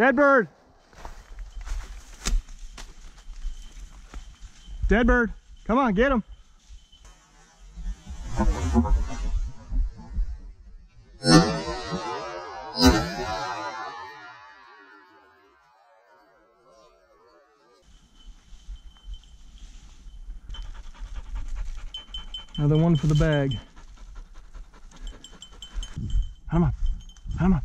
Dead bird. Dead bird. Come on, get him. Another one for the bag. Come on. Come on.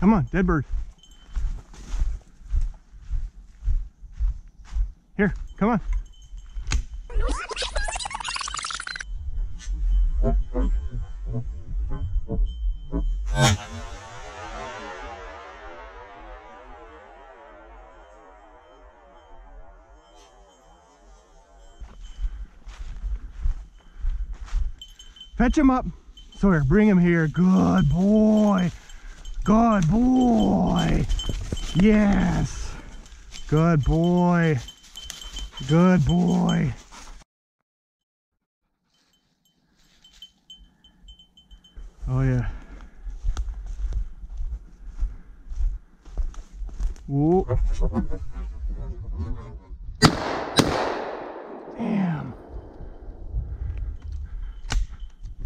Come on, dead bird. Here, come on. Fetch him up. Sawyer, bring him here. Good boy. Good boy. Yes. Good boy. Good boy. Oh yeah. Whoa. Damn.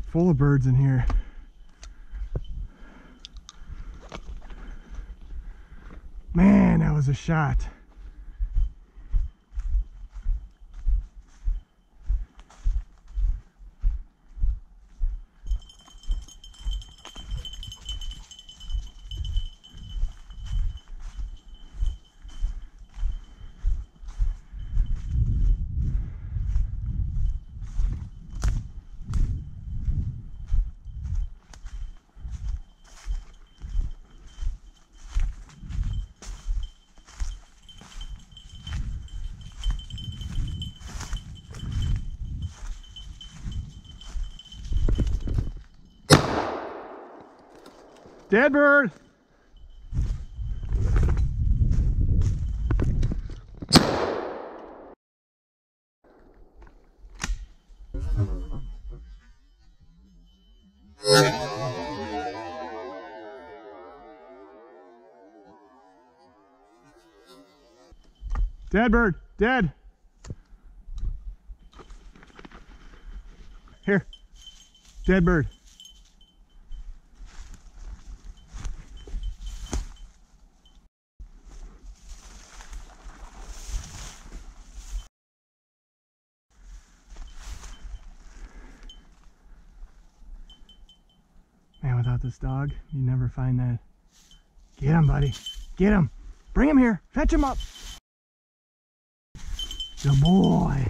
Full of birds in here. Man, that was a shot. Dead bird. Dead bird, dead. Here, dead bird. Man, without this dog, you never find that. Get him, buddy. Get him. Bring him here. Fetch him up. Good boy.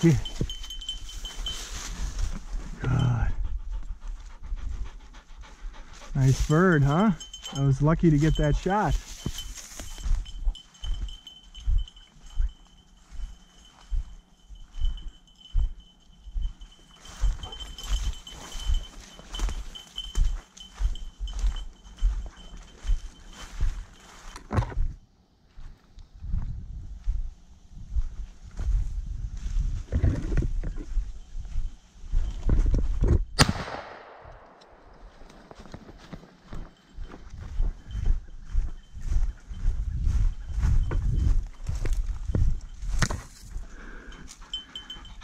Good. Nice bird, huh? I was lucky to get that shot.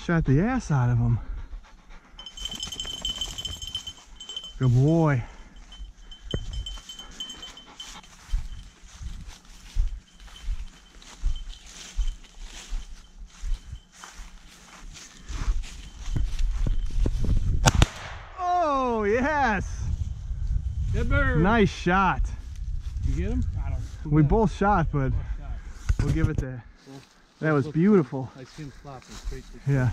Shot the ass out of him. Good boy. Oh, yes. Good bird. Nice shot. You get him? I don't know. We both shot, but we'll give it to... That was beautiful. I seen flopping straight to yeah.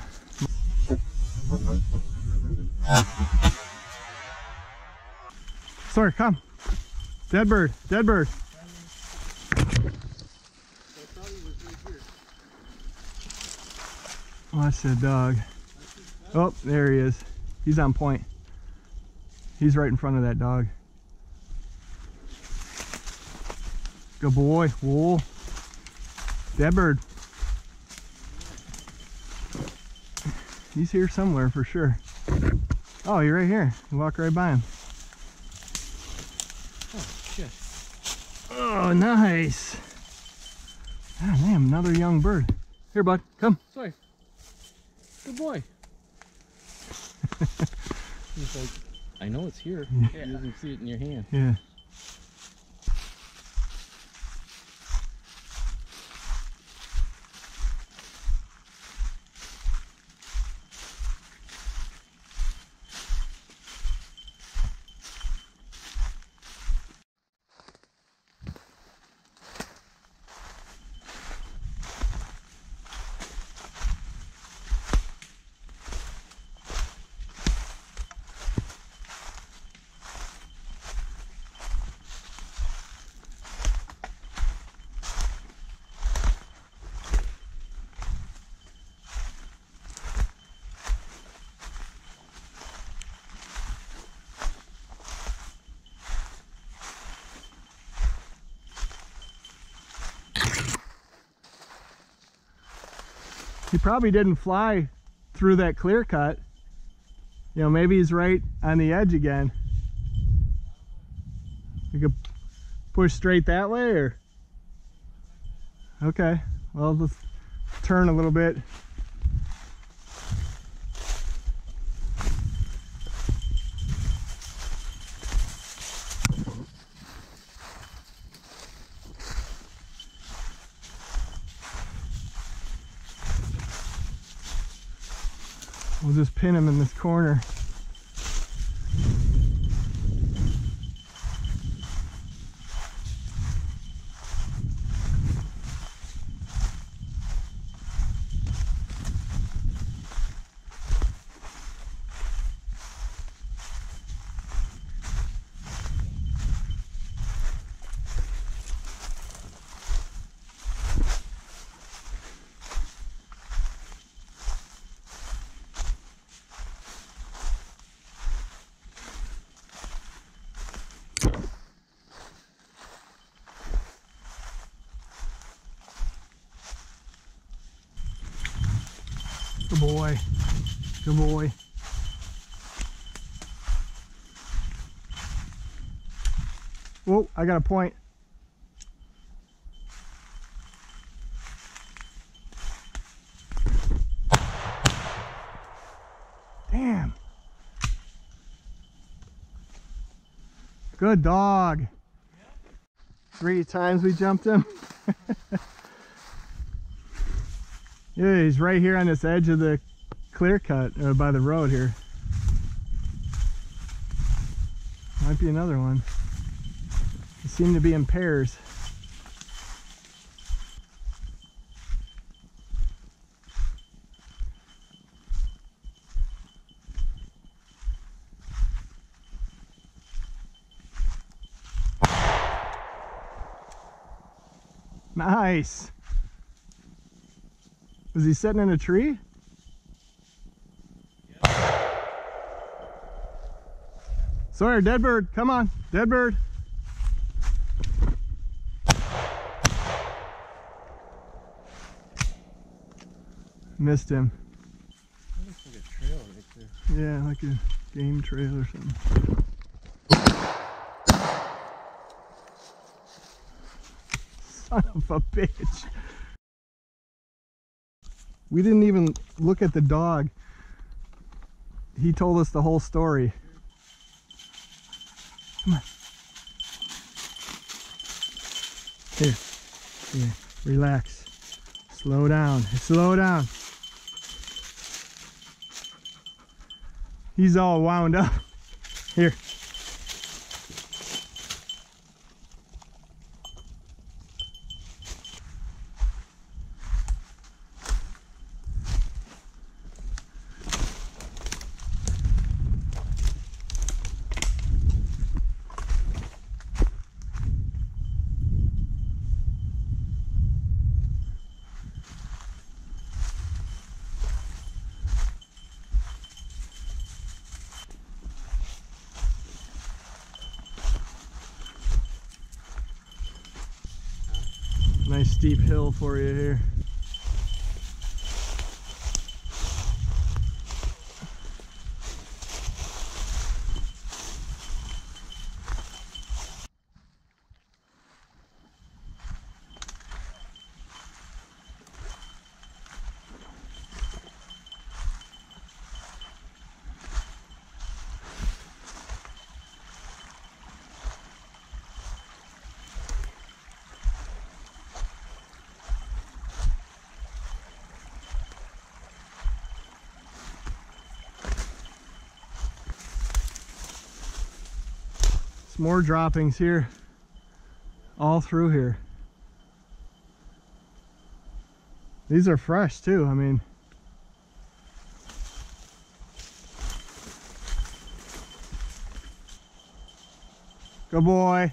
Sawyer, come. Dead bird. Dead bird. I thought he was right here. Watch the dog. Oh, there he is. He's on point. He's right in front of that dog. Good boy. Whoa. Dead bird. He's here somewhere for sure. Oh, you're right here. You walk right by him. Oh, shit. Oh, nice. God damn, another young bird. Here, bud, come. Sorry. Good boy. He's like, I know it's here. Yeah. You doesn't see it in your hand. Yeah. He probably didn't fly through that clear cut. You know, maybe he's right on the edge again. You could push straight that way or... Okay, well, let's turn a little bit. We'll just pin him in this corner. Good boy. Good boy. Whoa, I got a point. Good dog. Yep. 3 times we jumped him. Yeah, he's right here on this edge of the clear cut by the road here. Might be another one. They seem to be in pairs. Nice. Was he sitting in a tree? Yeah. Sawyer, dead bird, come on, dead bird. Missed him. That looks like a trail right there. Yeah, like a game trail or something. Son of a bitch. We didn't even look at the dog. He told us the whole story. Come on. Here. Here. Relax. Slow down. Slow down. He's all wound up. Here. Nice steep hill for you here. More droppings here, all through here. These are fresh too, I mean. Good boy.